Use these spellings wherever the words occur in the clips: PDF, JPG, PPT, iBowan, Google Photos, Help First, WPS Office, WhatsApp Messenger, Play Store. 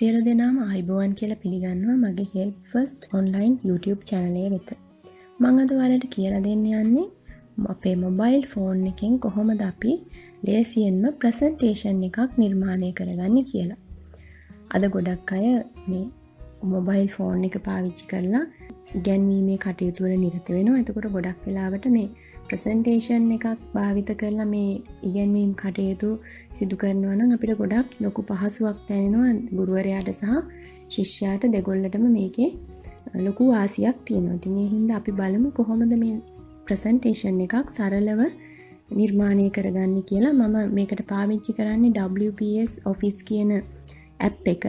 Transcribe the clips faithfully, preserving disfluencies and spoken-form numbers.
සියලු දෙනාම iBowan කියලා පිළිගන්නවා මගේ Help First online YouTube channel එක වෙත. මම අද ඔයාලට කියලා දෙන්න යන්නේ අපේ mobile phone එකෙන් කොහොමද අපි ලේසියෙන්ම presentation එකක් නිර්මාණය කරගන්නේ කියලා. අද ගොඩක් අය මේ mobile phone එක පාවිච්චි කරලා ඉගෙනීමේ කටයුතු වල නිරත වෙනවා. එතකොට ගොඩක් වෙලාවට මේ presentation එකක් භාවිත කරලා මේ ඉගෙනීම් කටයුතු සිදු කරනවා නම් අපිට ගොඩක් ලොකු පහසුවක් දැනෙනවා. ගුරුවරයාට සහ ශිෂ්‍යයාට දෙගොල්ලටම මේකේ ලොකු වාසියක් තියෙනවා. ඉතින් ඒ හින්දා අපි බලමු කොහොමද මේ presentation එකක් සරලව නිර්මාණය කරගන්නේ කියලා. මම මේකට පාවිච්චි කරන්නේ W P S Office කියන app එක.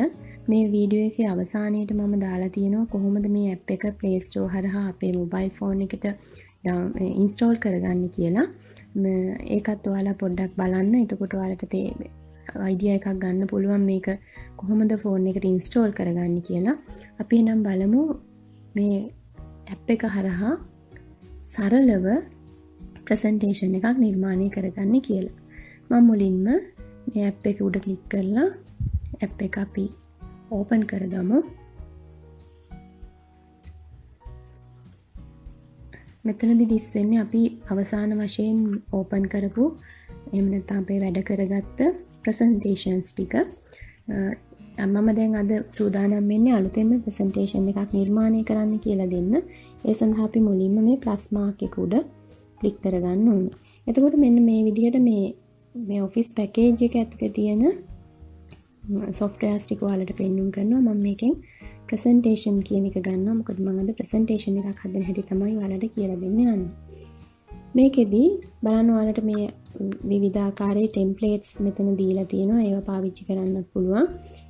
මේ වීඩියෝ එකේ අවසානයේදී මම දාලා තියෙනවා කොහොමද මේ app එක Play Store හරහා අපේ mobile phone එකට install කරගන්න කියලා. ඒකත් ඔයාලා පොඩ්ඩක් බලන්න. එතකොට ඔයාලට තේ idea එකක් ගන්න පුළුවන් මේක කොහොමද phone එකට install කරගන්න කියලා. අපි එහෙනම් බලමු මේ app එක හරහා සරලව presentation එකක් නිර්මාණය කරගන්න කියලා. මම මුලින්ම මේ app එක උඩ click කරලා app එක අපි open කරගමු. මෙතනදී this වෙන්නේ අපි අවසාන වශයෙන් open කරපු එහෙම නැත්නම් අපි වැඩ කරගත්ත presentations ටික. මම දැන් අද සූදානම් වෙන්නේ අලුතෙන්ම presentation එකක් නිර්මාණය කරන්න කියලා දෙන්න. ඒ සඳහා අපි මුලින්ම මේ plus mark එක උඩ click කරගන්න ඕනේ. එතකොට මෙන්න මේ විදිහට මේ මේ office package එක ඇතුලේ තියෙන software ටික ඔයාලට පෙන්වන්න කරනවා. මම මේකෙන් presentation කියන එක ගන්නවා. මොකද මම අද presentation එකක් හදන්න හැටි තමයි ඔයාලට කියලා දෙන්න යන්නේ. මේකෙදී බලන්න ඔයාලට මේ විවිධාකාරයේ templates මෙතන දීලා තියෙනවා. ඒවා පාවිච්චි කරන්න පුළුවන්.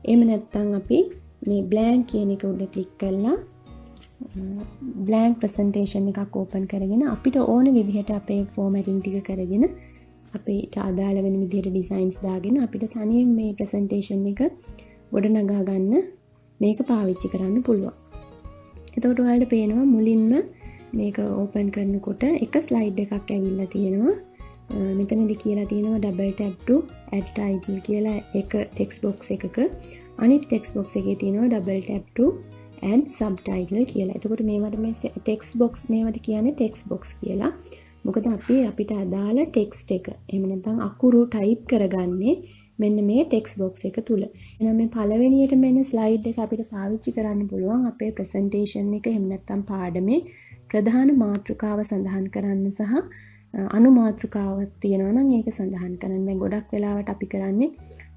එහෙම නැත්නම් අපි මේ blank කියන එක උඩ click කරලා blank presentation එකක් open කරගෙන අපිට ඕන විදිහට අපේ formatting ටික කරගෙන අපිට අදාළ වෙන විදිහට ඩිසයින්ස් දාගෙන අපිට තනියෙන් මේ ප්‍රසන්ටේෂන් එක ගොඩනගා ගන්න මේක පාවිච්චි කරන්න පුළුවන්. එතකොට ඔයාලට පේනවා මුලින්ම මේක ඕපන් කරනකොට එක ස්ලයිඩ් එකක් ඇවිල්ලා තියෙනවා. මෙතනදී කියලා තියෙනවා double tap to add title කියලා එක ටෙක්ස්ට් බොක්ස් එකක. අනිත් ටෙක්ස්ට් බොක්ස් එකේ තියෙනවා double tap to add subtitle කියලා. එතකොට මේවට මේ ටෙක්ස්ට් බොක්ස් මේවට කියන්නේ ටෙක්ස්ට් බොක්ස් කියලා. මොකද අපි අපිට අදාළ ටෙක්ස්ට් එක එහෙම නැත්නම් අකුරු ටයිප් කරගන්නේ මෙන්න මේ ටෙක්ස්ට් බොක්ස් එක තුල. එහෙනම් මේ පළවෙනියට මෙන්න ස්ලයිඩ් එක අපිට පාවිච්චි කරන්න පුළුවන් අපේ ප්‍රසන්ටේෂන් එක එහෙම නැත්නම් පාඩමේ ප්‍රධාන මාතෘකාව සඳහන් කරන්න සහ අනු මාතෘකාවක් තියෙනවා නම් ඒක සඳහන් කරන්න. දැන් ගොඩක් වෙලාවට අපි කරන්නේ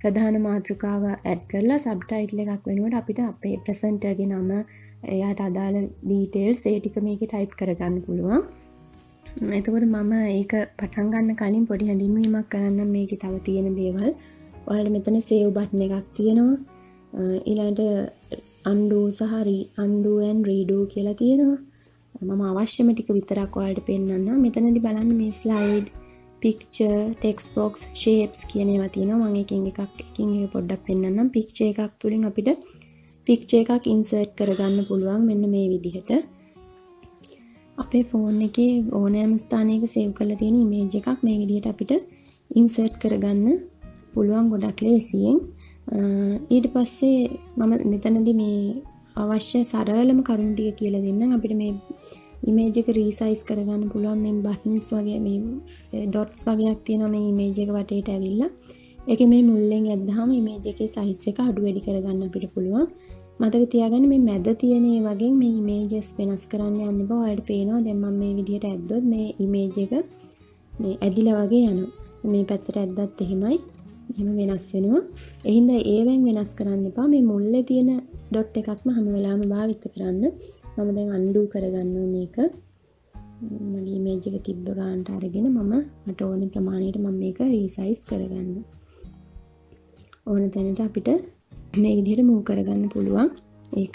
ප්‍රධාන මාතෘකාව ඇඩ් කරලා සබ් ටයිටල් එකක් වෙනුවට අපිට අපේ ප්‍රසන්ටර්ගේ නම එයාට අදාළ ඩීටේල්ස් ඒ ටික මේකේ ටයිප් කරගන්න පුළුවන්. එතකොට මම ඒක පටන් ගන්න කලින් පොඩි හැඳින්වීමක් කරන්නම් මේකේ තව තියෙන දේවල්. ඔයාලට මෙතන save button එකක් තියෙනවා. ඊළඟට undo සහ undo and redo කියලා තියෙනවා. මම අවශ්‍යම ටික විතරක් ඔයාලට පෙන්නන්නම්. මෙතනදී බලන්න මේ slide, picture, text box, shapes කියන ඒවා තියෙනවා. මම එකකින් එකක් එකකින් ඒක පොඩ්ඩක් පෙන්නන්නම්. picture එකක් තුලින් අපිට picture එකක් insert කරගන්න පුළුවන් මෙන්න මේ විදිහට. අපේ ෆෝන් එකේ ඕනෑම ස්ථානයක සේව් කරලා තියෙන ඉමේජ් එකක් මේ විදිහට අපිට ඉන්සර්ට් කරගන්න පුළුවන් ගොඩක් ලේසියෙන්. ඊට පස්සේ මම මෙතනදී මේ අවශ්‍ය සරලම කරුණු ටික කියලා දෙන්නම්. අපිට මේ ඉමේජ් එක රීසයිස් කරගන්න පුළුවන් මේ බටන්ස් වගේ මේ ඩොට්ස් වගේක් තියෙනවා මේ ඉමේජ් එක වටේට ඇවිල්ලා. ඒකේ මේ මුල්ලෙන් ඇද්දාම ඉමේජ් එකේ සයිස් එක අඩු වැඩි කරගන්න අපිට පුළුවන්. මතක තියාගන්න මේ මැද තියෙන ඒ වගේ මේ ඉමේජස් වෙනස් කරන්න යන්න බෑ. ඔයාලට පේනවා දැන් මම මේ විදිහට ඇද්දොත් මේ ඉමේජ් එක මේ ඇදිලා වගේ යනවා. මේ පැත්තට ඇද්දත් එහෙමයි. එහෙම වෙනස් වෙනවා. ඒ හින්දා ඒවෙන් වෙනස් කරන්න එපා. මේ මුල්ලේ තියෙන ඩොට් එකක්ම හැම වෙලාවෙම භාවිත කරන්න. මම දැන් undo කරගන්න ඕනේ මේක. මගේ ඉමේජ් එක තිබ්බ ගානට අරගෙන මම මට ඕන ප්‍රමාණයට මම මේක රීසයිස් කරගන්න. ඕන තැනට අපිට මේ විදිහට මූ කරගන්න පුළුවන් ඒක.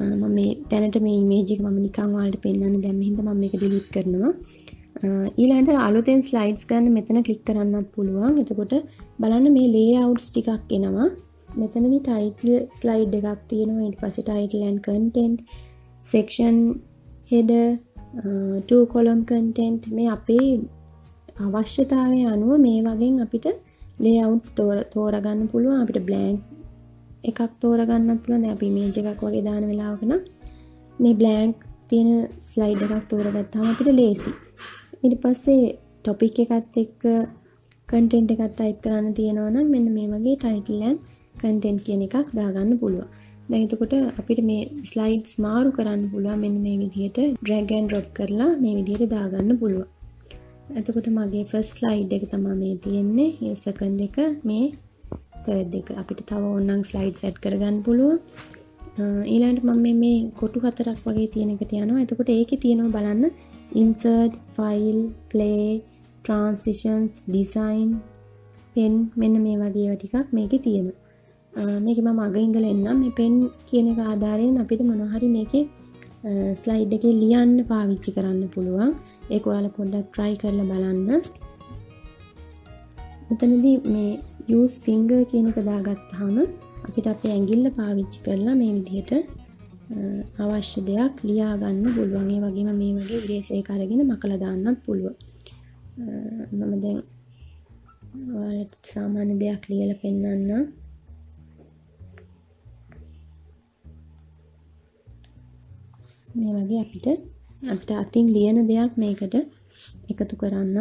මම මේ දැනට මේ ඉමේජ් එක මම නිකන් ඔයාලට පෙන්නන්න දැම්ම හින්දා මම මේක ඩිලීට් කරනවා. ඊළඟට අලුතෙන් ස්ලයිඩ්ස් ගන්න මෙතන ක්ලික් කරන්නත් පුළුවන්. එතකොට බලන්න මේ ලේඅවුට්ස් ටිකක් එනවා. මෙතනදී ටයිටල් ස්ලයිඩ් එකක් තියෙනවා. ඊට පස්සේ title and content, section, header, two column content මේ අපේ අවශ්‍යතාවය අනුව මේ වගේ අපිට ලේඅවුට්ස් තෝරගන්න පුළුවන්. අපිට blank එකක් තෝරගන්නත් පුළුවන්. දැන් අපි ඉමේජ් එකක් වගේ දාන වෙලාවක නම් මේ බ්ලැන්ක් තියෙන ස්ලයිඩ් එකක් තෝරගත්තාම අපිට ලේසි. ඊට පස්සේ ටොපික් එකත් එක්ක කන්ටෙන්ට් එකක් ටයිප් කරන්න තියෙනවා නම් මෙන්න මේ වගේ ටයිටල් ඇන් කන්ටෙන්ට් කියන එකක් දාගන්න පුළුවන්. දැන් එතකොට අපිට මේ ස්ලයිඩ්ස් මාරු කරන්න පුළුවන්. මෙන්න මේ විදිහට drag and drop කරලා මේ විදිහට දාගන්න පුළුවන්. එතකොට මගේ first slide එක තමයි මේ තියෙන්නේ. ඒ second එක මේ third එක. අපිට තව ඕනනම් slides add කරගන්න පුළුවන්. ඊළඟට මම මේ මේ කොටු හතරක් වගේ තියෙන එකට යනවා. එතකොට ඒකේ තියෙනවා බලන්න insert, file, play, transitions, design, pen මෙන්න මේ වගේ ඒවා ටිකක් මේකේ තියෙනවා. මේකේ මම අග ඉඳලා එන්නම්. මේ pen කියන එක ආධාරයෙන් අපිට මොනවා හරි මේකේ ස්ලයිඩ් එකේ ලියන්න පාවිච්චි කරන්න පුළුවන්. ඒක ඔයාලා පොඩ්ඩක් try කරලා බලන්න. මෙතනදී මේ use finger කියන එක දාගත්තාම අපිට අපේ ඇඟිල්ල පාවිච්චි කරලා මේ විදිහට අවශ්‍ය දෙයක් ලියා ගන්න පුළුවන්. ඒ වගේම මේ වගේ ඉරේසර් එක අරගෙන මකලා දාන්නත් පුළුවන්. මම දැන් ඔයාලට සාමාන්‍ය දෙයක් ලියලා පෙන්නන්නම්. මේ වගේ අපිට අපිට අතින් ලියන දෙයක් මේකට එකතු කරන්න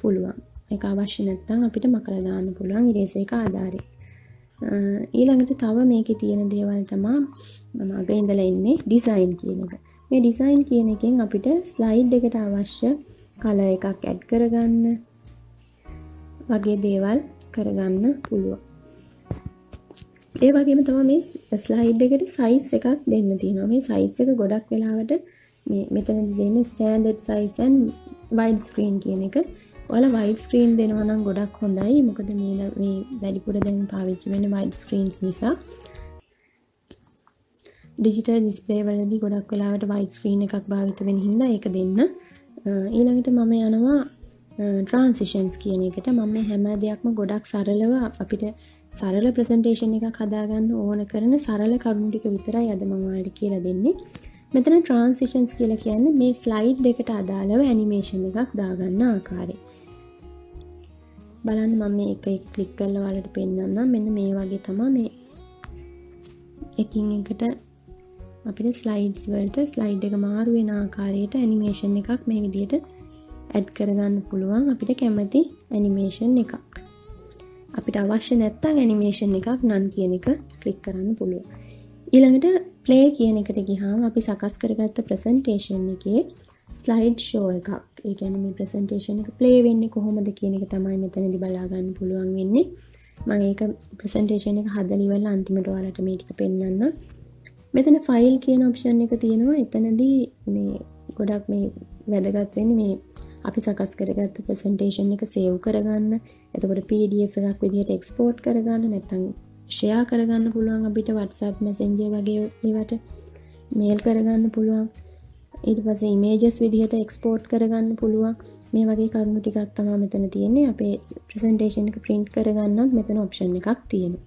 පුළුවන්. ඒක අවශ්‍ය නැත්නම් අපිට මකලා දාන්න පුළුවන් ඉරේසර් එක ආධාරයෙන්. ඊළඟට තව මේකේ තියෙන දේවල් තමයි මම අග ඉඳලා ඉන්නේ ඩිසයින් කියන එක. මේ ඩිසයින් කියන එකෙන් අපිට ස්ලයිඩ් එකට අවශ්‍ය කලර් එකක් ඇඩ් කරගන්න වගේ දේවල් කරගන්න පුළුවන්. ඒ වගේම තමයි මේ ස්ලයිඩ් එකට සයිස් එකක් දෙන්න තියෙනවා. මේ සයිස් එක ගොඩක් වෙලාවට මේ මෙතනදී දෙන්නේ standard size and wide screen කියන එක. ඔයාලා wide screen දෙනවා නම් ගොඩක් හොඳයි. මොකද මේ මේ වැඩිපුර දැන් පාවිච්චි වෙන්නේ wide screens නිසා. digital display වලදී ගොඩක් වෙලාවට wide screen එකක් භාවිත වෙන හින්දා ඒක දෙන්න. ඊළඟට මම යනවා transitions කියන එකට. මම මේ හැම දෙයක්ම ගොඩක් සරලව අපිට සරල ප්‍රසන්ටේෂන් එකක් හදාගන්න ඕන කරන සරල කරුණු ටික විතරයි අද මම ඔයාලට කියලා දෙන්නේ. මෙතන transitions කියලා කියන්නේ මේ slide එකට අදාළව animation එකක් දාගන්න ආකාරය. බලන්න මම මේ එක එක click කරලා ඔයාලට පෙන්නන්නම්. මෙන්න මේ වගේ තමයි මේ එකින් එකට අපිට slides වලට slide එක මාරු වෙන ආකාරයට animation එකක් මේ විදිහට ඇඩ් කරගන්න පුළුවන් අපිට කැමති animation එකක්. අපිට අවශ්‍ය නැත්නම් animation එකක් none කියන එක click කරන්න පුළුවන්. ඊළඟට play කියන එකට ගියාම අපි සකස් කරගත්ත presentation එකේ slide show එකක්. ඒ කියන්නේ මේ presentation එක play වෙන්නේ කොහොමද කියන එක තමයි මෙතනදී බලා ගන්න පුළුවන් වෙන්නේ. මම ඒක presentation එක හදලා ඉවරලා අන්තිමට ඔයාලට මේ ටික පෙන්නන්න. මෙතන file කියන option එක තියෙනවා. එතනදී මේ ගොඩක් මේ වැදගත් වෙන්නේ මේ අපි සකස් කරගත්ත ප්‍රසන්ටේෂන් එක සේව් කරගන්න. එතකොට P D F එකක් විදිහට එක්ස්පෝට් කරගන්න නැත්නම් ෂෙයා කරගන්න පුළුවන්. අපිට WhatsApp Messenger වගේ ඒවට මේල් කරගන්න පුළුවන්. ඊට පස්සේ images විදිහට එක්ස්පෝට් කරගන්න පුළුවන්. මේ වගේ කරුණු ටිකක් තමයි මෙතන තියෙන්නේ. අපේ ප්‍රසන්ටේෂන් එක print කරගන්නත් මෙතන option එකක් තියෙනවා.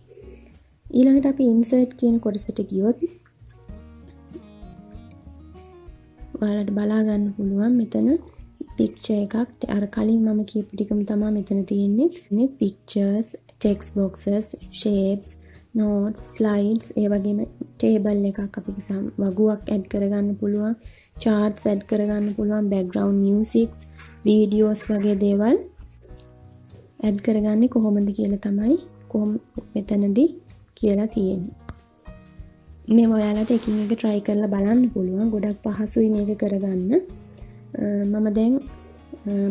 ඊළඟට අපි insert කියන කොටසට ගියොත් ඔයාලට බලා ගන්න පුළුවන් මෙතන picture එකක්. අර කලින් මම කියපු ටිකම තමයි මෙතන තියෙන්නේ. මේ pictures, text boxes, shapes, notes, slides, ඒ වගේම table එකක් අපිට වගුවක් add කරගන්න පුළුවන්, charts add කරගන්න පුළුවන්, background music, videos වගේ දේවල් add කරගන්නේ කොහොමද කියලා තමයි කොහොම මෙතනදී කියලා තියෙන්නේ. මේ ඔයාලට එකින් එක try කරලා බලන්න පුළුවන්. ගොඩක් පහසුයි මේක කරගන්න. මම දැන්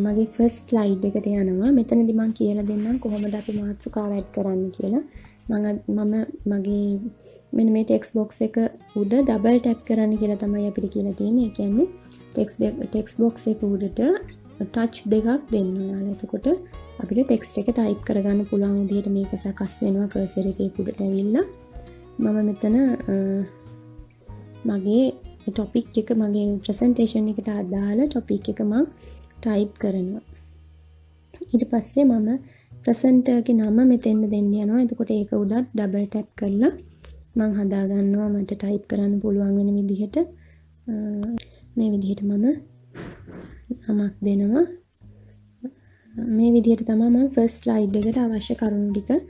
මගේ first slide එකට යනවා. මෙතනදි මම කියලා දෙන්නම් කොහොමද අපි මාතෘකාව ඇඩ් කරන්න කියලා. මම මම මගේ මෙන්න මේ text box එක උඩ double tap කරන්න කියලා තමයි අපිට කියලා තියෙන්නේ. ඒ කියන්නේ text text box එක උඩට touch දෙකක් දෙන්න ඕන. එතකොට අපිට text එක type කරගන්න පුළුවන් විදිහට මේක සකස් වෙනවා cursor එකේ උඩට ඇවිල්ලා. මම මෙතන මගේ topic එක මගේ presentation එකට අදාළ topic එක මම type කරනවා. ඊට පස්සේ මම presenter ගේ නම මෙතෙන්ම දෙන්න යනවා. එතකොට ඒක උඩට double tap කරලා මම හදා ගන්නවා මට type කරන්න පුළුවන් වෙන විදිහට. මේ විදිහට මම නමක් දෙනවා. මේ විදිහට තමයි මම first slide එකට අවශ්‍ය කරුණු ටික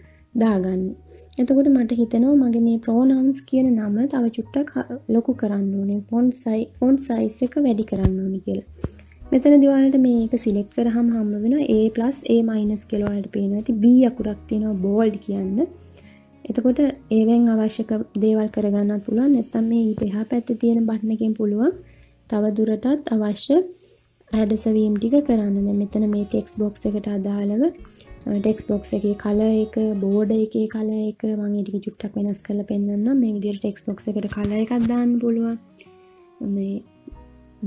දාගන්නේ. එතකොට මට හිතෙනවා මගේ මේ pronouns කියන නම තව චුට්ටක් ලොකු කරන්න ඕනේ. font size font size එක වැඩි කරන්න ඕනේ කියලා. මෙතනදී ඔයාලට මේක select කරාම හම්බ වෙනවා A+A- කියලා ඔයාලට පේනවා. ඉතින් B අකුරක් තියෙනවා bold කියන්න. එතකොට ඒවෙන් අවශ්‍යක දේවල් කරගන්නත් පුළුවන්. නැත්නම් මේ ඊපහා පැත්තේ තියෙන බටන් එකෙන් පුළුවන් තව දුරටත් අවශ්‍ය ඇඩසවීම් ටික කරන්න. දැන් මෙතන මේ text box එකට අදාළව text box එකේ color එක, border එකේ color එක මම ඒ ටික චුට්ටක් වෙනස් කරලා පෙන්නන්නම්. මේ විදිහට text box එකට color එකක් දාන්න පුළුවන්. මේ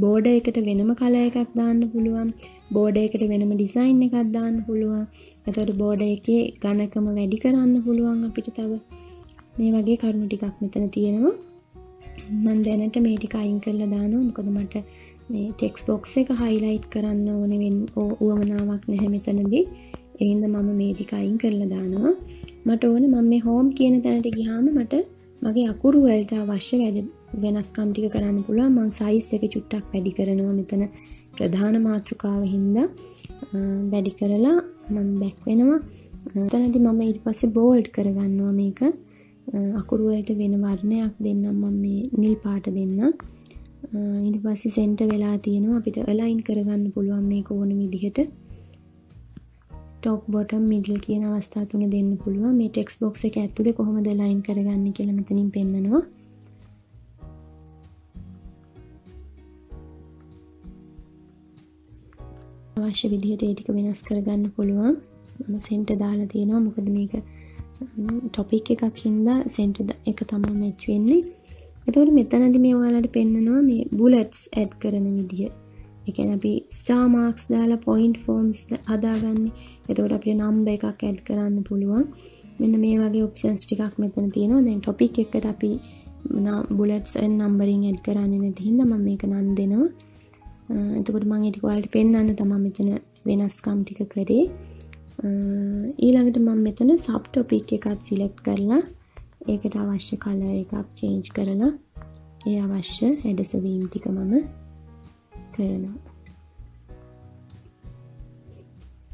border එකට වෙනම color එකක් දාන්න පුළුවන්. border එකට වෙනම design එකක් දාන්න පුළුවන්. එතකොට border එකේ ඝනකම වැඩි කරන්න පුළුවන් අපිට තව. මේ වගේ කරුණු ටිකක් මෙතන තියෙනවා. මම දැනට මේ ටික අයින් කරලා දානවා. මොකද මට මේ text box එක highlight කරන්න ඕනේ වෙන උවමනාවක් නැහැ මෙතනදී. ඒ හින්දා මම මේ ටික අයින් කරලා දානවා. මට ඕනේ මම මේ home කියන තැනට ගියාම මට මගේ අකුරු වලට අවශ්‍ය වෙනස්කම් ටික කරන්න පුළුවන්. මම size එක චුට්ටක් වැඩි කරනවා මෙතන. ප්‍රධාන මාතෘකාව හින්දා වැඩි කරලා මම බැක් වෙනවා. එතනදී මම ඊට පස්සේ බෝල්ඩ් කරගන්නවා මේක. අකුරු වලට වෙන වර්ණයක් දෙන්නම් මම මේ නිල් පාට දෙන්නම්. ඊට පස්සේ සෙන්ටර් වෙලා තියෙනවා අපිට align කරගන්න පුළුවන් මේක ඕන විදිහට. top bottom middle කියන අවස්ථා තුන දෙන්න පුළුවන්. මේ text box එක ඇතුලේ කොහොමද align කරගන්නේ කියලා මෙතනින් පෙන්නනවා. අවශ්‍ය විදිහට ඒ ටික වෙනස් කරගන්න පුළුවන්. මම සෙන්ටර් දාලා තියෙනවා. මොකද මේක ටොපික් එකක් හින්දා සෙන්ටර් එක තමයි මැච් වෙන්නේ. එතකොට මෙතනදී මේ ඔයාලට පෙන්නනවා මේ bullets add කරන විදිය. ඒ කියන්නේ අපි star marks දාලා point forms හදාගන්නේ. එතකොට අපිට number එකක් add කරන්න පුළුවන්. මෙන්න මේ වගේ options ටිකක් මෙතන තියෙනවා. දැන් ටොපික් එකට අපි bullets and numbering add කරන්නේ නැති හින්දා මම මේක නම් දෙනවා. එතකොට මම ඒක ඔයාලට පෙන්නන්න තමයි මෙතන වෙනස්කම් ටික කරේ. ඊළඟට මම මෙතන සබ් ටොපික් එකක් සිලෙක්ට් කරලා ඒකට අවශ්‍ය කලර් එකක් චේන්ජ් කරලා ඒ අවශ්‍ය ඇඩසවීම් ටික මම කරනවා.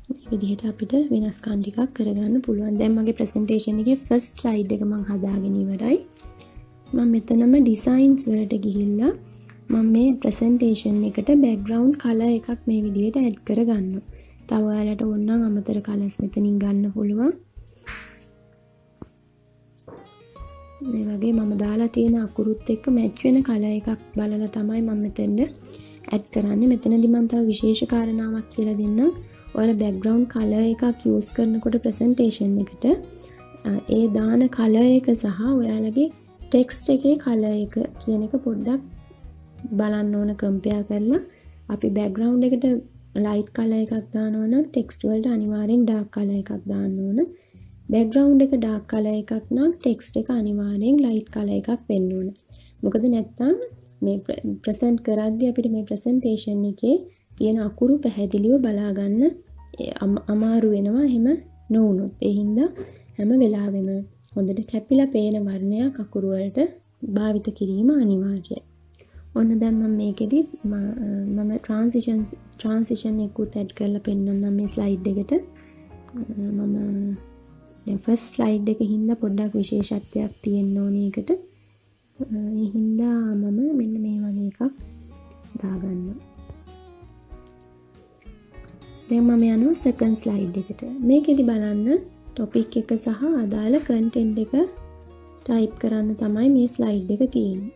මේ විදිහට අපිට වෙනස්කම් ටිකක් කරගන්න පුළුවන්. දැන් මගේ ප්‍රසන්ටේෂන් එකේ ෆස්ට් ස්ලයිඩ් එක මම හදාගෙන ඉවරයි. මම මෙතනම ඩිසයින්ස් වලට ගිහිල්ලා මම මේ ප්‍රසන්ටේෂන් එකට බෑග්ග්‍රවුන්ඩ් කලර් එකක් මේ විදිහට ඇඩ් කරගන්නවා. තව ඔයාලට ඕන නම් අමතර කලර්ස් මෙතනින් ගන්න පුළුවන්. මේ වගේ මම දාලා තියෙන අකුරුත් එක්ක මැච් වෙන කලර් එකක් බලලා තමයි මම මෙතෙන්ද ඇඩ් කරන්නේ. මෙතනදී මම තව විශේෂ කාරණාවක් කියලා දෙන්නම්. ඔයාලා බෑග්ග්‍රවුන්ඩ් කලර් එකක් යූස් කරනකොට ප්‍රසන්ටේෂන් එකට ඒ දාන කලර් එක සහ ඔයාලගේ ටෙක්ස්ට් එකේ කලර් එක කියන එක පොඩ්ඩක් බලන්න ඕන. කම්පෙයා කරලා අපි බෑග්ග්‍රවුන්ඩ් එකට ලයිට් කලර් එකක් දානවා නම් ටෙක්ස්ට් වලට අනිවාර්යෙන් ඩාර්ක් කලර් එකක් දාන්න ඕන. බෑග්ග්‍රවුන්ඩ් එක ඩාර්ක් කලර් එකක් නම් ටෙක්ස්ට් එක අනිවාර්යෙන් ලයිට් කලර් එකක් වෙන්න ඕන. මොකද නැත්තම් මේ ප්‍රසන්ට් කරද්දී අපිට මේ ප්‍රසන්ටේෂන් එකේ තියෙන අකුරු පැහැදිලිව බලා ගන්න අමාරු වෙනවා එහෙම නොවුනොත්. ඒ හින්දා හැම වෙලාවෙම හොඳට කැපිලා පේන වර්ණයක් අකුරු වලට භාවිත කිරීම අනිවාර්යයි. ඔන්න දැන් මම මේකෙදි මම transitions transition එකකුත් ඇඩ් කරලා පෙන්නන්නම් මේ ස්ලයිඩ් එකට. මම දැන් ෆස්ට් ස්ලයිඩ් එකේ හින්දා පොඩ්ඩක් විශේෂත්වයක් තියෙන්න ඕනේ ඒකට. ඒ හින්දා මම මෙන්න මේ වගේ එකක් දාගන්නවා. දැන් මම යනවා second slide එකට. මේකෙදි බලන්න topic එක සහ අදාළ content එක type කරන්න තමයි මේ slide එක තියෙන්නේ.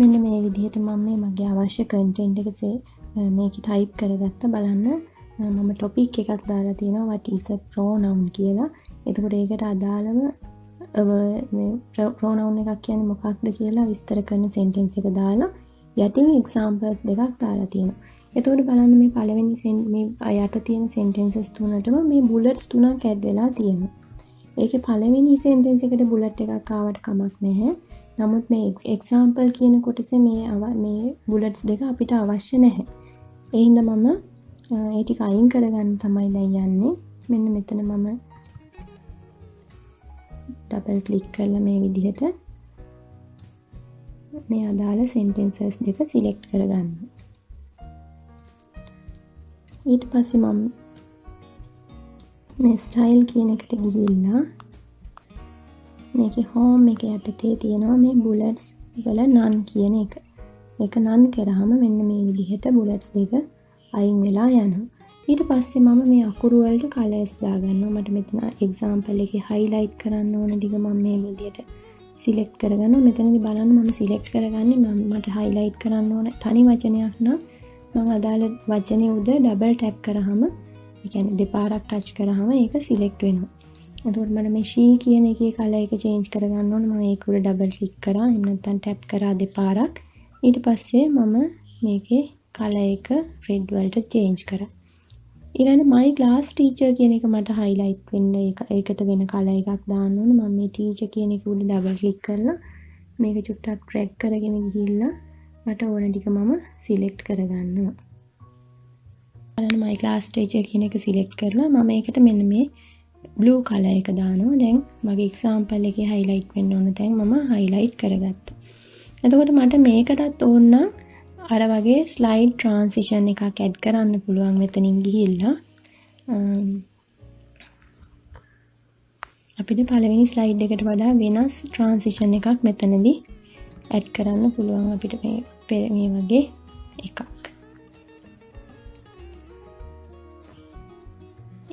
මෙන්න මේ විදිහට මම මේ මගේ අවශ්‍ය content එකසේ මේක type කරගත්තා බලන්න මම topic එකක් දාලා තියෙනවා what is a pronoun කියලා. එතකොට ඒකට අදාළව මේ pronoun එකක් කියන්නේ මොකක්ද කියලා විස්තර කරන sentence එක දාලා යටින් examples දෙකක් දාලා තියෙනවා. එතකොට බලන්න මේ පළවෙනි මේ යට තියෙන sentences තුනටම මේ bullets තුනක් add වෙලා තියෙනවා. ඒකේ පළවෙනි sentence එකට bullet එකක් ආවට කමක් නැහැ. නමුත් මේ example කියන කොටසේ මේ මේ bullets දෙක අපිට අවශ්‍ය නැහැ. ඒ හින්දා මම ඒ ටික අයින් කරගන්න තමයි දැන් යන්නේ. මෙන්න මෙතන මම double click කරලා මේ විදිහට මේ අදාළ sentences දෙක select කරගන්න. ඊට පස්සේ මම මේ style කියන එකට ගිහිල්ලා මේක home එක යටතේ තියෙනවා මේ bullets වල none කියන එක. ඒක none කරාම මෙන්න මේ විදිහට bullets දෙක අයින් වෙලා යනවා. ඊට පස්සේ මම මේ අකුරු වලට colors දාගන්නවා. මට මෙතන example එකේ highlight කරන්න ඕන ටික මම මේ විදිහට select කරගන්නවා. මෙතනදී බලන්න මම select කරගන්නේ මම මට highlight කරන්න ඕන තනි වචනයක් නම් මම අදාළ වචනේ උඩ double tap කරාම, ඒ කියන්නේ දෙපාරක් touch කරාම ඒක select වෙනවා. එතකොට මම මේ she කියන එකේ color එක change කරගන්න ඕන. මම ඒක උඩ double click කරා එහෙම නැත්නම් tap කරා දෙපාරක්. ඊට පස්සේ මම මේකේ color එක red වලට change කරා. ඊළඟ my class teacher කියන එක මට highlight වෙන්න ඒකට වෙන color එකක් දාන්න ඕන. මම මේ teacher කියන එක උඩ double click කරලා මේක චුට්ටක් drag කරගෙන ගිහිල්ලා මට ඕන ටික මම select කරගන්නවා. ඊළඟ my class teacher කියන එක select කරලා මම ඒකට මෙන්න මේ blue color එක දානවා. දැන් මගේ example එකේ highlight වෙන්න ඕන තැන් මම highlight කරගත්තා. එතකොට මට මේකටත් ඕන නම් අර වගේ slide transition එකක් add කරන්න පුළුවන්. මෙතනින් ගිහිල්ලා අපිට පළවෙනි slide එකට වඩා වෙනස් transition එකක් මෙතනදී add කරන්න පුළුවන් අපිට මේ මේ වගේ එකක්.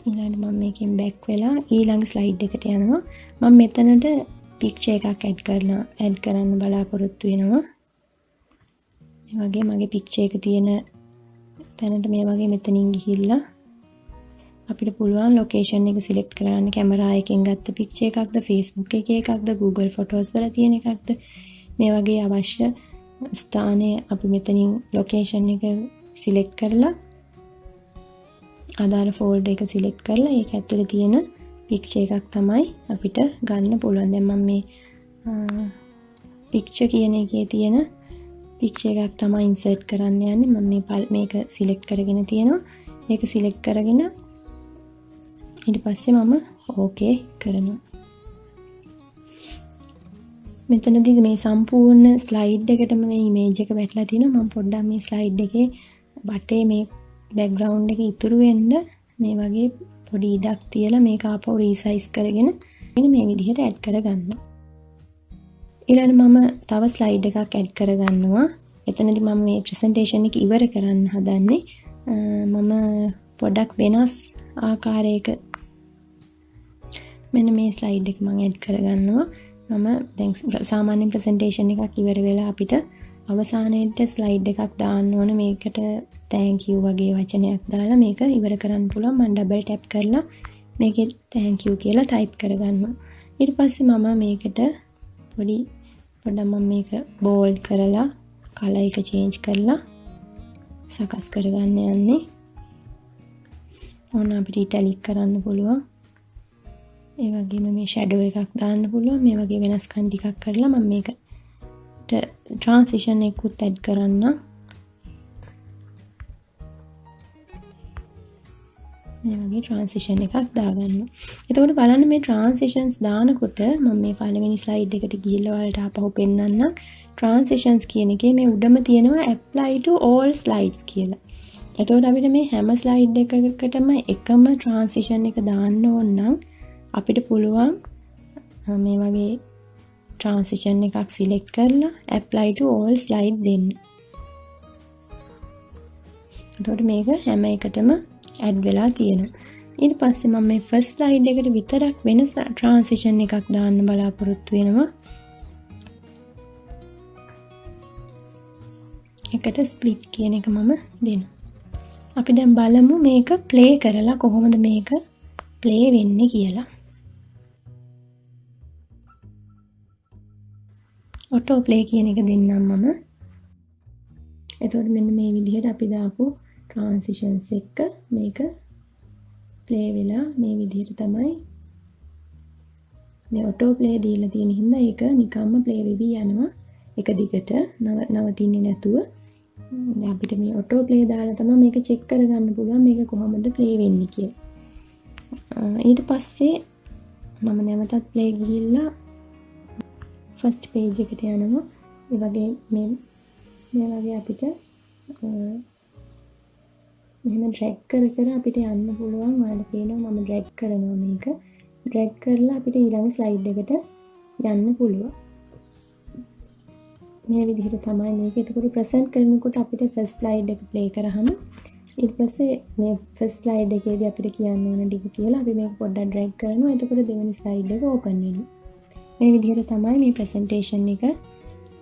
ඊළඟ මම මේකෙන් back වෙලා ඊළඟ slide එකට යනවා. මම මෙතනට picture එකක් add කරලා add කරන්න බලාපොරොත්තු වෙනවා. මේ වගේ මගේ picture එක තියෙන තැනට මේ වගේ මෙතනින් ගිහිල්ලා අපිට පුළුවන් location එක select කරන්න. කැමරා එකෙන් ගත්ත picture එකක්ද, Facebook එකේ එකක්ද, Google Photos වල තියෙන එකක්ද, මේ වගේ අවශ්‍ය ස්ථානයේ අපි මෙතනින් location එක select කරලා අදාළ folder එක select කරලා ඒක ඇතුලේ තියෙන picture එකක් තමයි අපිට ගන්න පුළුවන්. දැන් මම මේ picture කියන එකේ තියෙන picture එකක් තමයි insert කරන්න යන්නේ. මම මේ මේක select කරගෙන තියෙනවා. මේක select කරගෙන ඊට පස්සේ මම okay කරනවා. මෙතනදී මේ සම්පූර්ණ slide එකටම මේ image එක වැටලා තිනවා. මම පොඩ්ඩක් මේ slide එකේ බටේ මේ background එක ඉතුරු වෙන්න මේ වගේ පොඩි ඉඩක් තියලා මේක ආපහු resize කරගෙන මේ විදිහට add කරගන්න. ඊළඟ මම තව slide එකක් add කරගන්නවා. එතනදී මම මේ presentation එක ඉවර කරන්න හදන්නේ. මම පොඩක් වෙනස් ආකාරයක මෙන්න මේ slide එක මම add කරගන්නවා. මම දැන් සාමාන්‍ය presentation එකක් ඉවර වෙලා අපිට අවසානයේට slide එකක් දාන්න ඕන. මේකට thank you වගේ වචනයක් දාලා මේක ඉවර කරන්න පුළුවන්. මම double tap කරලා මේකේ thank you කියලා type කරගන්නවා. ඊට පස්සේ මම මේකට පොඩි පොඩ්ඩක් මම මේක bold කරලා color එක change කරලා සකස් කරගන්න යන්නේ. ඕන අපිට italic කරන්න පුළුවන්. ඒ වගේම මේ shadow එකක් දාන්න පුළුවන්. මේ වගේ වෙනස්කම් ටිකක් කරලා මම මේක transition එකකුත් add කරන්න. මේ වගේ transition එකක් දාගන්න. එතකොට බලන්න මේ transitions දානකොට මම මේ පළවෙනි slide එකට ගිහිල්ලා ඔයාලට ආපහු පෙන්නන්නම්. transitions කියන එකේ මේ උඩම තියෙනවා apply to all slides කියලා. එතකොට අපිට මේ හැම slide එකකටම එකම transition එක දාන්න ඕන නම් අපිට පුළුවන් මේ වගේ transition එකක් select කරලා apply to all slide දෙන්න. එතකොට මේක හැම එකටම add වෙලා තියෙනවා. ඊට පස්සේ මම මේ first slide එකට විතරක් වෙන transition එකක් දාන්න බලාපොරොත්තු වෙනවා. එකට ස්ප්ලිට් කියන එක මම දෙනවා. අපි දැන් බලමු මේක ප්ලේ කරලා කොහොමද මේක ප්ලේ වෙන්නේ කියලා. ඔටෝ ප්ලේ කියන එක දෙන්නම් මම. එතකොට මෙන්න මේ විදිහට අපි දාපු ට්‍රාන්සිෂන්ස් එක මේක ප්ලේ වෙලා මේ විදිහට තමයි මේ ඔටෝ ප්ලේ දීලා තියෙන හින්දා ඒක නිකම්ම ප්ලේ වෙවි යනවා. එක දිගට නවතින්නේ නැතුව අපිට මේ ඔටෝ ප්ලේ දාලා තමයි මේක චෙක් කරගන්න පුළුවන් මේක කොහොමද ප්ලේ වෙන්නේ කියලා. ඊට පස්සේ මම නැවතත් ප්ලේ ගිහිල්ලා ෆස්ට් page එකට යනවා. ඒ වගේ මේ මේ වගේ අපිට මෙහෙම drag කර කර අපිට යන්න පුළුවන්. ඔයාලට පේනවා මම drag කරනවා මේක. drag කරලා අපිට ඊළඟ slide එකට යන්න පුළුවන්. මේ විදිහට තමයි මේක. ඒකට ප්‍රසන්ට් කරනකොට අපිට ෆස්ට් ස්ලයිඩ් එක ප්ලේ කරාම ඊට පස්සේ මේ ෆස්ට් ස්ලයිඩ් එකේදී අපිට කියන්න ඕන ඩිග කියලා අපි මේක පොඩ්ඩක් drag කරනවා. ඒකට දෙවෙනි ස්ලයිඩ් එක ඕපන් වෙනවා. මේ විදිහට තමයි මේ ප්‍රසන්ටේෂන් එක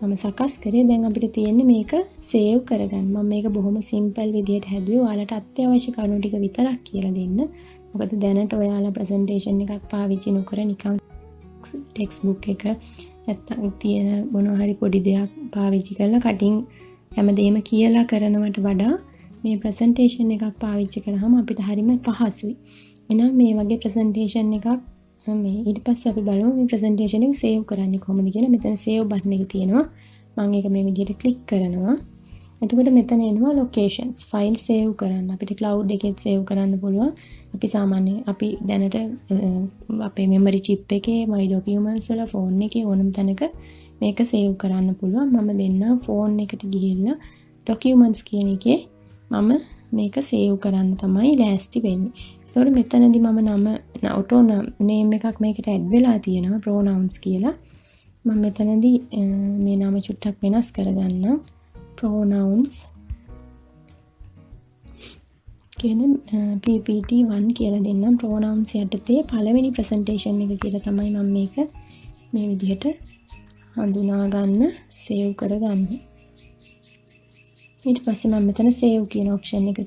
මම සකස් කරේ. දැන් අපිට තියෙන්නේ මේක සේව් කරගන්න. මම මේක බොහොම සිම්පල් විදිහට හැදුවේ. ඔයාලට අත්‍යවශ්‍ය කරුණු ටික විතරක් කියලා දෙන්න. මොකද දැනට ඔයාලා ප්‍රසන්ටේෂන් එකක් පාවිච්චි නොකර නිකන් ටෙක්ස්ට් බුක් එක නැත්තම් තියෙන මොනවා හරි පොඩි දෙයක් පාවිච්චි කරලා කටින් හැමදේම කියලා කරනවට වඩා මේ ප්‍රසන්ටේෂන් එකක් පාවිච්චි කරාම අපිට හරිම පහසුයි. එහෙනම් මේ වගේ ප්‍රසන්ටේෂන් එකක් මේ ඊට පස්සේ අපි බලමු මේ ප්‍රසන්ටේෂන් එක සේව් කරන්නේ කොහොමද කියලා. මෙතන සේව් බටන් එක තියෙනවා. මම ඒක මේ විදිහට ක්ලික් කරනවා. එතකොට මෙතන එනවා locations ෆයිල් සේව් කරන්න. අපිට cloud එකේ සේව් කරන්න පුළුවන්. අපි සාමාන්‍යයෙන් අපි දැනට අපේ memory chip එකේ my documents වල phone එකේ ඕනම තැනක මේක සේව් කරන්න පුළුවන්. මම දෙන්නම් phone එකට ගිහිල්ලා documents කියන එකේ මම මේක සේව් කරන්න තමයි ලෑස්ති වෙන්නේ. ඒතකොට මෙතනදී මම නම auto name එකක් මේකට add වෙලා තියෙනවා pronouns කියලා. මම මෙතනදී මේ නම චුට්ටක් වෙනස් කරගන්නම්. pronouns කියන P P T one කියලා දෙන්නම්. pronouns යටතේ පළවෙනි ප්‍රසන්ටේෂන් එක කියලා තමයි මම මේක මේ විදිහට හඳුනා ගන්න සේව් කරගන්නේ. ඊට පස්සේ මම මෙතන save කියන ඔප්ෂන් එක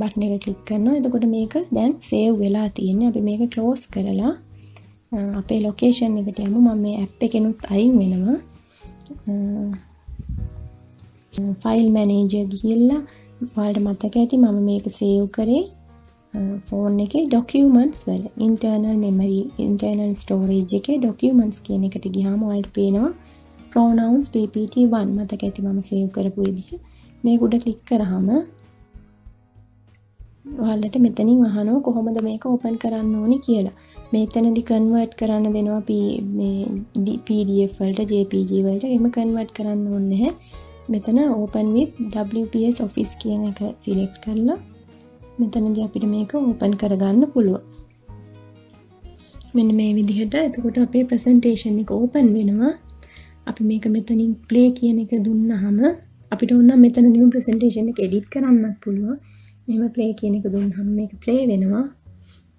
බටන් එක ක්ලික් කරනවා. එතකොට මේක දැන් save වෙලා තියෙන්නේ. අපි මේක close කරලා අපේ location එකට යමු. මම මේ app එකෙනුත් අයින් වෙනවා. ෆයිල් මැනේජර් ගිහිල්ලා ඔයාලට මතක ඇති මම මේක සේව් කරේ ෆෝන් එකේ ડોකියුමන්ට්ස් වල ඉන්ටර්නල් මෙමරි ඉන්ටර්නල් ස්ටෝරේජ් එකේ ડોකියුමන්ට්ස් කියන එකට ගියාම ඔයාලට පේනවා pronouns P P T one මතක ඇති මම සේව් කරපු විදිහ. මේක උඩ ක්ලික් කරාම ඔයාලට මෙතනින් අහනවා කොහොමද මේක ඕපන් කරන්න ඕනි කියලා. මෙතනදි කන්වර්ට් කරන්න දෙනවා මේ P D F වලට J P G වලට. එහෙම කන්වර්ට් කරන්න ඕනේ නැහැ. මෙතන open with W P S Office කියන එක select කරලා මෙතනදී අපිට මේක open කරගන්න පුළුවන්. මෙන්න මේ විදිහට එතකොට අපේ presentation එක open වෙනවා. අපි මේක මෙතනින් play කියන එක දුන්නාම අපිට ඕන නම් මෙතනදීම presentation එක edit කරන්නත් පුළුවන්. මෙහෙම play කියන එක දුන්නාම මේක play වෙනවා.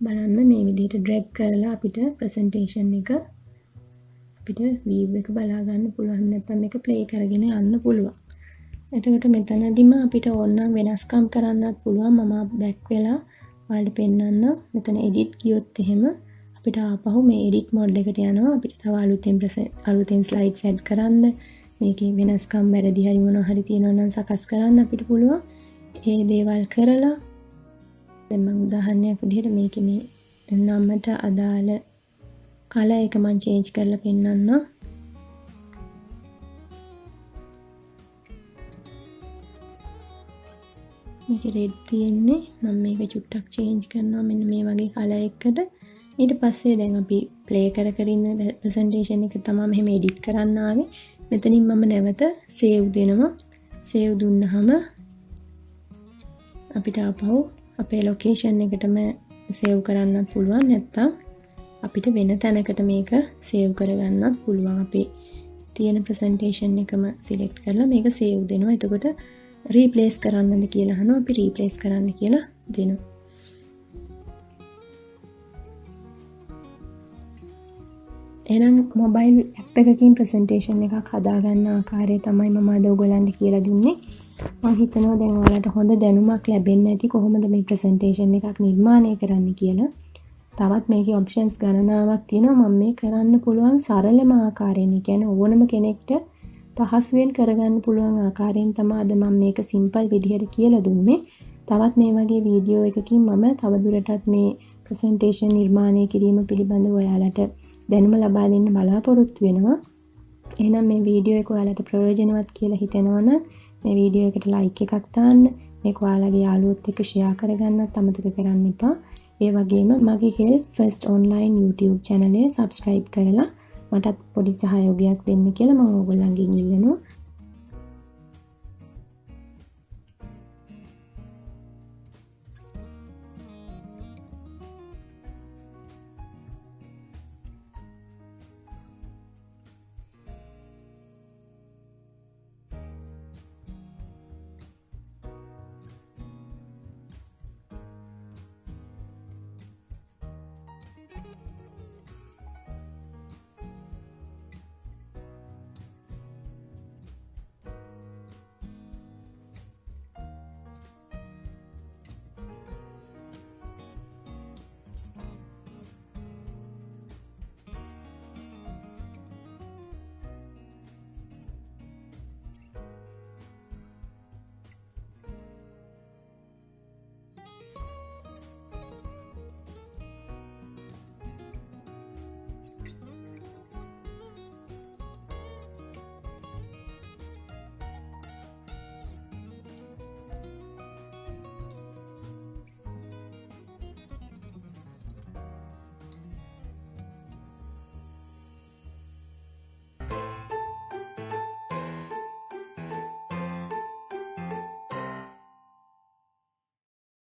බලන්න මේ විදිහට drag කරලා අපිට presentation එක අපිට view එක බලා ගන්න පුළුවන්. නැත්නම් මේක play කරගෙන යන්න පුළුවන්. එතකොට මෙතනදිම අපිට ඕනනම් වෙනස්කම් කරන්නත් පුළුවන්. මම back වෙලා ඔයාලට පෙන්නන්න. මෙතන edit ගියොත් එහෙම අපිට ආපහු මේ edit mode එකට යනවා. අපිට තව අලුතෙන් අලුතෙන් slides add කරන්න, මේකේ වෙනස්කම් වැඩි හරි මොනවා හරි තියෙනවා නම් සකස් කරන්න අපිට පුළුවන්. ඒ දේවල් කරලා දැන් මම උදාහරණයක් විදිහට මේකේ මේ නම්මට අදාළ කලර් එක මම change කරලා පෙන්නන්න. මේක රෙඩ් තියෙන්නේ. මම මේක චුට්ටක් change කරනවා මෙන්න මේ වගේ කලර් එකකට. ඊට පස්සේ දැන් අපි play කර කර ඉන්න presentation එක තමයි මෙහෙම edit කරන්න ආවේ. මෙතනින් මම නැවත save දෙනවා. save දුන්නාම අපිට ආපහු අපේ location එකටම save කරන්නත් පුළුවන්. නැත්තම් අපිට වෙන තැනකට මේක සේව් කරගන්නත් පුළුවන්. අපි තියෙන ප්‍රසන්ටේෂන් එකම සිලෙක්ට් කරලා මේක සේව් දෙනවා. එතකොට රීප්ලේස් කරන්නද කියලා අහනවා. අපි රීප්ලේස් කරන්න කියලා දෙනවා. එහෙනම් මොබයිල් ඇප් එකකින් ප්‍රසන්ටේෂන් එකක් හදා ගන්න ආකාරය තමයි මම අද ඔයගලන්ට කියලා දුන්නේ. මම හිතනවා දැන් ඔයාලට හොඳ දැනුමක් ලැබෙන්න ඇති කොහොමද මේ ප්‍රසන්ටේෂන් එකක් නිර්මාණය කරන්න කියලා. තවත් මේකේ ඔප්ෂන්ස් ගණනාවක් තියෙනවා. මම මේ කරන්න පුළුවන් සරලම ආකාරයෙන්, කියන්නේ ඕනම කෙනෙක්ට පහසුවෙන් කරගන්න පුළුවන් ආකාරයෙන් තමයි අද මම මේක සිම්පල් විදිහට කියලා දුන්නේ. තවත් මේ වගේ වීඩියෝ එකකින් මම තවදුරටත් මේ ප්‍රසන්ටේෂන් නිර්මාණය කිරීම පිළිබඳව ඔයාලට දැනුම ලබා දෙන්න බලාපොරොත්තු වෙනවා. එහෙනම් මේ වීඩියෝ එක ඔයාලට ප්‍රයෝජනවත් කියලා හිතෙනවනම් මේ වීඩියෝ එකට ලයික් එකක් දාන්න, මේක ඔයාලගේ යාළුවොත් එක්ක ෂෙයා කරගන්නත් අමතක කරන්න එපා. ඒ වගේම මගේ Help First online YouTube channel එක subscribe කරලා මටත් පොඩි සහයෝගයක් දෙන්න කියලා මම ඔයගොල්ලන්ගෙන් ඉල්ලනවා.